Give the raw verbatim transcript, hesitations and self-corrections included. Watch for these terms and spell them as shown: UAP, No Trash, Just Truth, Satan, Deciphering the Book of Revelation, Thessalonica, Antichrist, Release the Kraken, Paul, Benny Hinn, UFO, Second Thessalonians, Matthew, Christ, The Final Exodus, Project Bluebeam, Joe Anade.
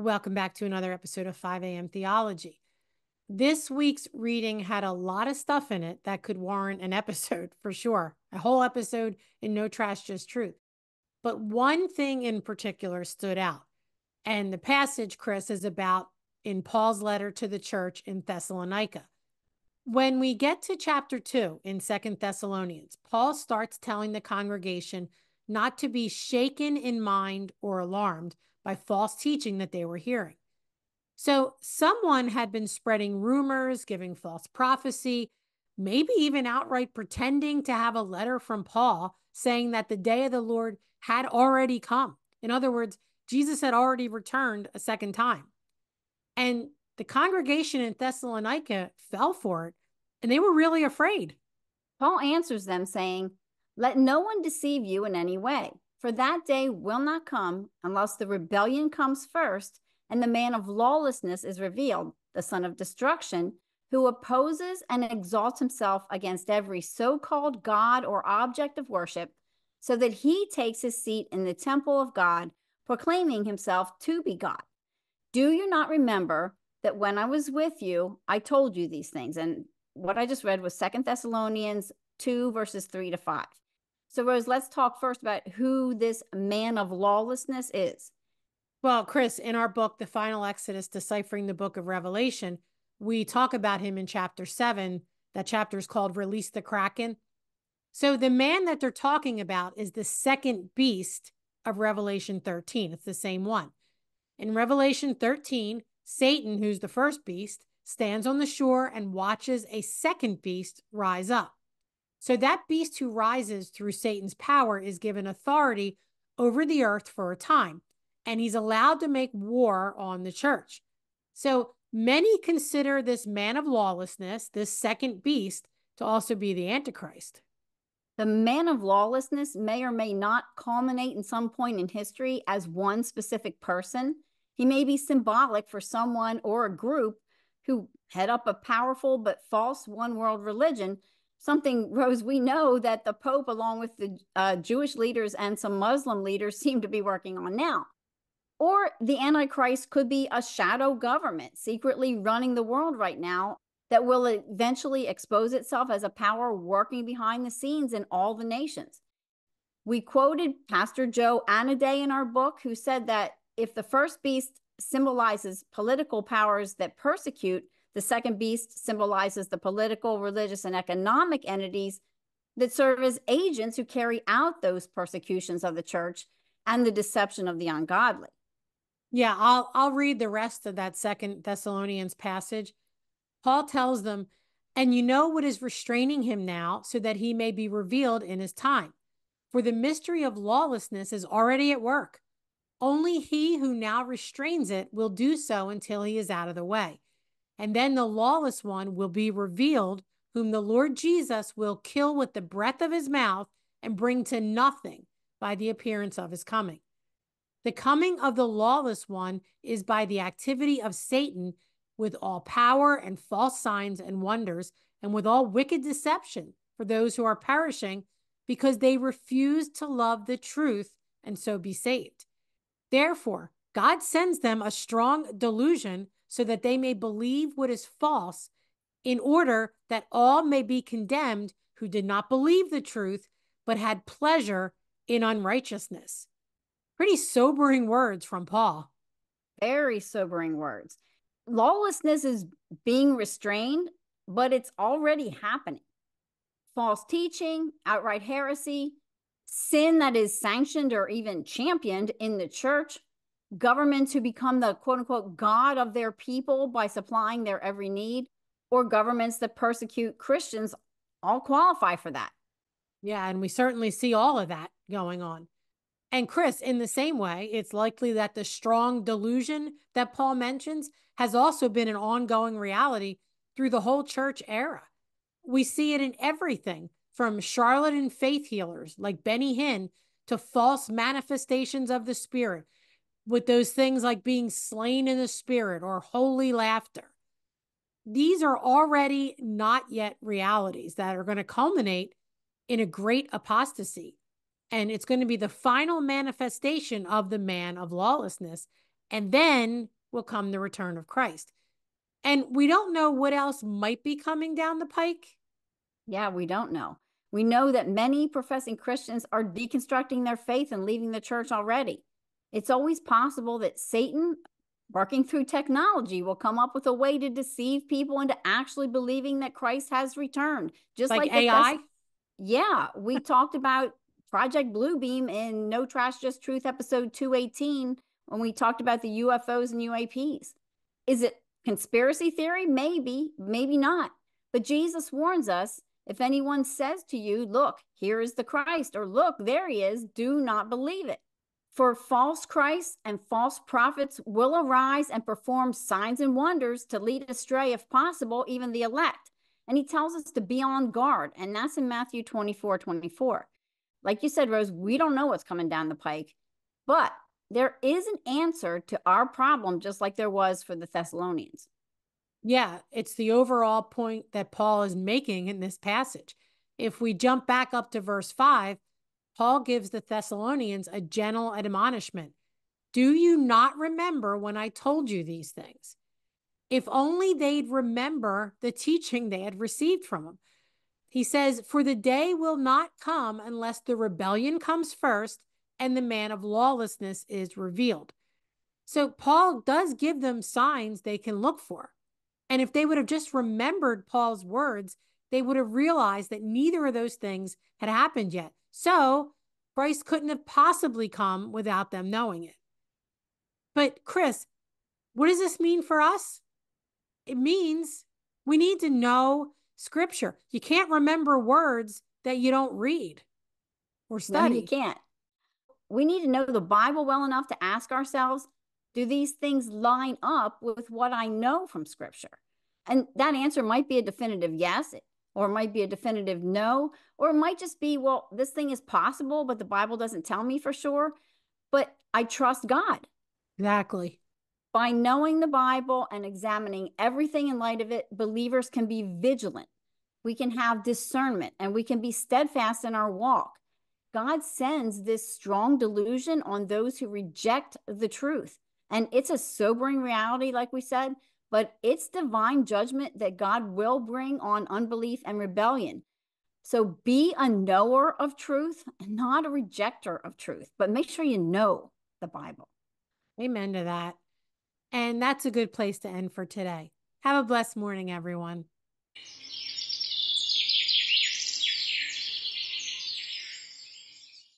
Welcome back to another episode of five a.m. Theology. This week's reading had a lot of stuff in it that could warrant an episode for sure, a whole episode in No Trash, Just Truth. But one thing in particular stood out. And the passage, Chris, is about in Paul's letter to the church in Thessalonica. When we get to chapter two in Second Thessalonians, Paul starts telling the congregation not to be shaken in mind or alarmed by false teaching that they were hearing. So someone had been spreading rumors, giving false prophecy, maybe even outright pretending to have a letter from Paul saying that the day of the Lord had already come. In other words, Jesus had already returned a second time. And the congregation in Thessalonica fell for it, and they were really afraid. Paul answers them saying, "Let no one deceive you in any way. For that day will not come unless the rebellion comes first and the man of lawlessness is revealed, the son of destruction, who opposes and exalts himself against every so-called God or object of worship, so that he takes his seat in the temple of God, proclaiming himself to be God. Do you not remember that when I was with you, I told you these things?" And what I just read was Second Thessalonians two, verses three to five. So, Rose, let's talk first about who this man of lawlessness is. Well, Chris, in our book, The Final Exodus, Deciphering the Book of Revelation, we talk about him in chapter seven. That chapter is called Release the Kraken. So the man that they're talking about is the second beast of Revelation thirteen. It's the same one. In Revelation thirteen, Satan, who's the first beast, stands on the shore and watches a second beast rise up. So that beast who rises through Satan's power is given authority over the earth for a time, and he's allowed to make war on the church. So many consider this man of lawlessness, this second beast, to also be the Antichrist. The man of lawlessness may or may not culminate in some point in history as one specific person. He may be symbolic for someone or a group who head up a powerful but false one-world religion. Something, Rose, we know that the Pope, along with the uh, Jewish leaders and some Muslim leaders, seem to be working on now. Or the Antichrist could be a shadow government secretly running the world right now that will eventually expose itself as a power working behind the scenes in all the nations. We quoted Pastor Joe Anade in our book, who said that if the first beast symbolizes political powers that persecute, the second beast symbolizes the political, religious, and economic entities that serve as agents who carry out those persecutions of the church and the deception of the ungodly. Yeah, I'll, I'll read the rest of that Second Thessalonians passage. Paul tells them, "And you know what is restraining him now, so that he may be revealed in his time. For the mystery of lawlessness is already at work. Only he who now restrains it will do so until he is out of the way. And then the lawless one will be revealed, whom the Lord Jesus will kill with the breath of his mouth and bring to nothing by the appearance of his coming. The coming of the lawless one is by the activity of Satan with all power and false signs and wonders, and with all wicked deception for those who are perishing because they refuse to love the truth and so be saved. Therefore, God sends them a strong delusion so that they may believe what is false, in order that all may be condemned who did not believe the truth, but had pleasure in unrighteousness." Pretty sobering words from Paul. Very sobering words. Lawlessness is being restrained, but it's already happening. False teaching, outright heresy, sin that is sanctioned or even championed in the church, government to become the quote-unquote God of their people by supplying their every need, or governments that persecute Christians all qualify for that. Yeah, and we certainly see all of that going on. And Chris, in the same way, it's likely that the strong delusion that Paul mentions has also been an ongoing reality through the whole church era. We see it in everything from charlatan faith healers like Benny Hinn to false manifestations of the Spirit, with those things like being slain in the spirit or holy laughter. These are already not yet realities that are going to culminate in a great apostasy. And it's going to be the final manifestation of the man of lawlessness. And then will come the return of Christ. And we don't know what else might be coming down the pike. Yeah, we don't know. We know that many professing Christians are deconstructing their faith and leaving the church already. It's always possible that Satan, working through technology, will come up with a way to deceive people into actually believing that Christ has returned. Just like, like A I? Thess- yeah, we talked about Project Bluebeam in No Trash, Just Truth, episode two eighteen, when we talked about the U F Os and U A Ps. Is it conspiracy theory? Maybe, maybe not. But Jesus warns us, if anyone says to you, look, here is the Christ, or look, there he is, do not believe it. For false Christs and false prophets will arise and perform signs and wonders to lead astray, if possible, even the elect. And he tells us to be on guard, and that's in Matthew twenty-four twenty-four. Like you said, Rose, we don't know what's coming down the pike, but there is an answer to our problem, just like there was for the Thessalonians. Yeah, it's the overall point that Paul is making in this passage. If we jump back up to verse five, Paul gives the Thessalonians a gentle admonishment. Do you not remember when I told you these things? If only they'd remember the teaching they had received from him. He says, for the day will not come unless the rebellion comes first and the man of lawlessness is revealed. So Paul does give them signs they can look for. And if they would have just remembered Paul's words, they would have realized that neither of those things had happened yet. So Christ couldn't have possibly come without them knowing it. But Chris, what does this mean for us? It means we need to know Scripture. You can't remember words that you don't read or study. No, you can't. We need to know the Bible well enough to ask ourselves, do these things line up with what I know from Scripture? And that answer might be a definitive yes, or it might be a definitive no, or it might just be, well, this thing is possible, but the Bible doesn't tell me for sure, but I trust God. Exactly. By knowing the Bible and examining everything in light of it, believers can be vigilant. We can have discernment, and we can be steadfast in our walk. God sends this strong delusion on those who reject the truth. And it's a sobering reality, like we said, but it's divine judgment that God will bring on unbelief and rebellion. So be a knower of truth, not a rejecter of truth, but make sure you know the Bible. Amen to that. And that's a good place to end for today. Have a blessed morning, everyone.